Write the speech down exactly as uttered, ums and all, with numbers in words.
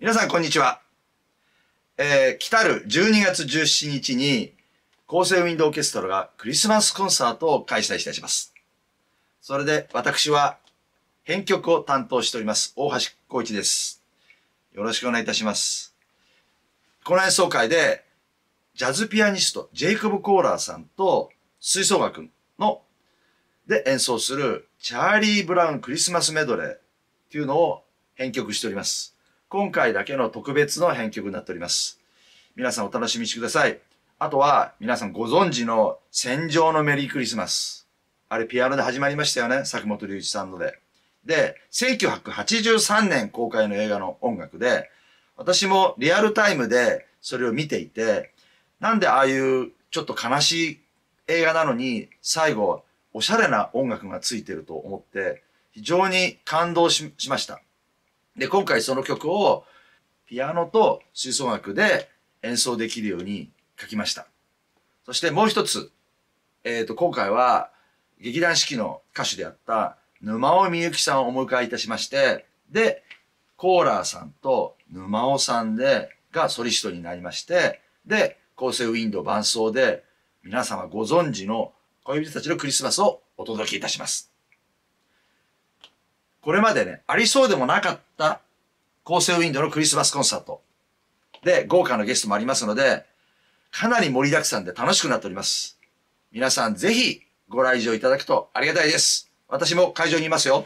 皆さんこんにちは。えー、来たるじゅうにがつじゅうしちにちに厚生ウィンドオーケストラがクリスマスコンサートを開催いたします。それで私は編曲を担当しております大橋光一です。よろしくお願いいたします。この演奏会でジャズピアニストジェイコブ・コーラーさんと吹奏楽ので演奏するチャーリー・ブラウンクリスマスメドレーっていうのを編曲しております。今回だけの特別の編曲になっております。皆さんお楽しみにしてください。あとは皆さんご存知の戦場のメリークリスマス。あれピアノで始まりましたよね。坂本龍一さんので。で、せいきゅうひゃくはちじゅうさんねん公開の映画の音楽で、私もリアルタイムでそれを見ていて、なんでああいうちょっと悲しい映画なのに最後おしゃれな音楽がついてると思って、非常に感動しました。で、今回その曲をピアノと吹奏楽で演奏できるように書きました。そしてもう一つ、えっと、今回は劇団四季の歌手であった沼尾みゆきさんをお迎えいたしまして、で、コーラーさんと沼尾さんで、がソリストになりまして、で、厚生ウィンド伴奏で皆様ご存知の恋人たちのクリスマスをお届けいたします。これまでね、ありそうでもなかった厚生ウィンドのクリスマスコンサートで豪華なゲストもありますので、かなり盛りだくさんで楽しくなっております。皆さんぜひご来場いただくとありがたいです。私も会場にいますよ。